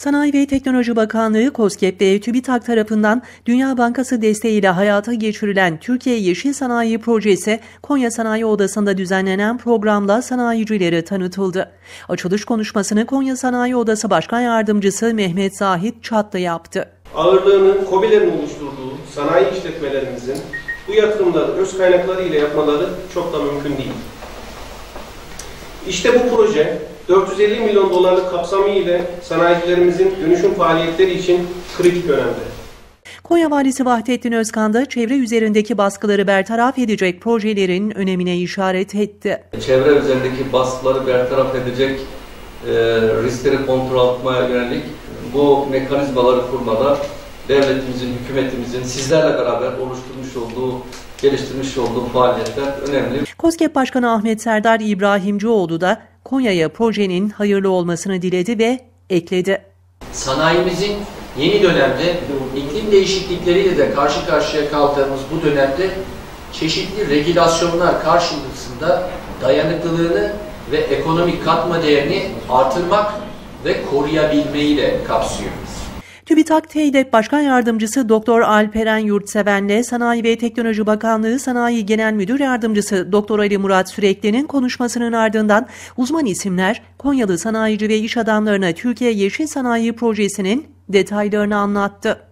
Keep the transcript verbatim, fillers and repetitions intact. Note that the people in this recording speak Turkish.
Sanayi ve Teknoloji Bakanlığı, KOSGEB ve TÜBİTAK tarafından Dünya Bankası desteğiyle hayata geçirilen Türkiye Yeşil Sanayi Projesi, Konya Sanayi Odası'nda düzenlenen programla sanayicilere tanıtıldı. Açılış konuşmasını Konya Sanayi Odası Başkan Yardımcısı Mehmet Zahit Çatlı yaptı. Ağırlığının KOBİ'lerin oluşturduğu sanayi işletmelerimizin bu yatırımları öz kaynakları ile yapmaları çok da mümkün değil. İşte bu proje dört yüz elli milyon dolarlık kapsamı ile sanayicilerimizin dönüşüm faaliyetleri için kritik önemde. Konya Valisi Vahdettin Özkan da çevre üzerindeki baskıları bertaraf edecek projelerin önemine işaret etti. Çevre üzerindeki baskıları bertaraf edecek e, riskleri kontrol altına yönelik bu mekanizmaları kurmada devletimizin, hükümetimizin sizlerle beraber oluşturmuş olduğu, geliştirmiş olduğu faaliyetler önemli. KOSKEP Başkanı Ahmet Serdar İbrahimcioğlu da Konya'ya projenin hayırlı olmasını diledi ve ekledi. Sanayimizin yeni dönemde iklim değişiklikleriyle de karşı karşıya kaldığımız bu dönemde çeşitli regülasyonlar karşılığında dayanıklılığını ve ekonomik katma değerini artırmak ve koruyabilmeyi de kapsıyoruz. TÜBİTAK TEYDEP Başkan Yardımcısı Doktor Alperen Yurtseven'le Sanayi ve Teknoloji Bakanlığı Sanayi Genel Müdür Yardımcısı Doktor Ali Murat Sürekli'nin konuşmasının ardından uzman isimler Konyalı sanayici ve iş adamlarına Türkiye Yeşil Sanayi Projesi'nin detaylarını anlattı.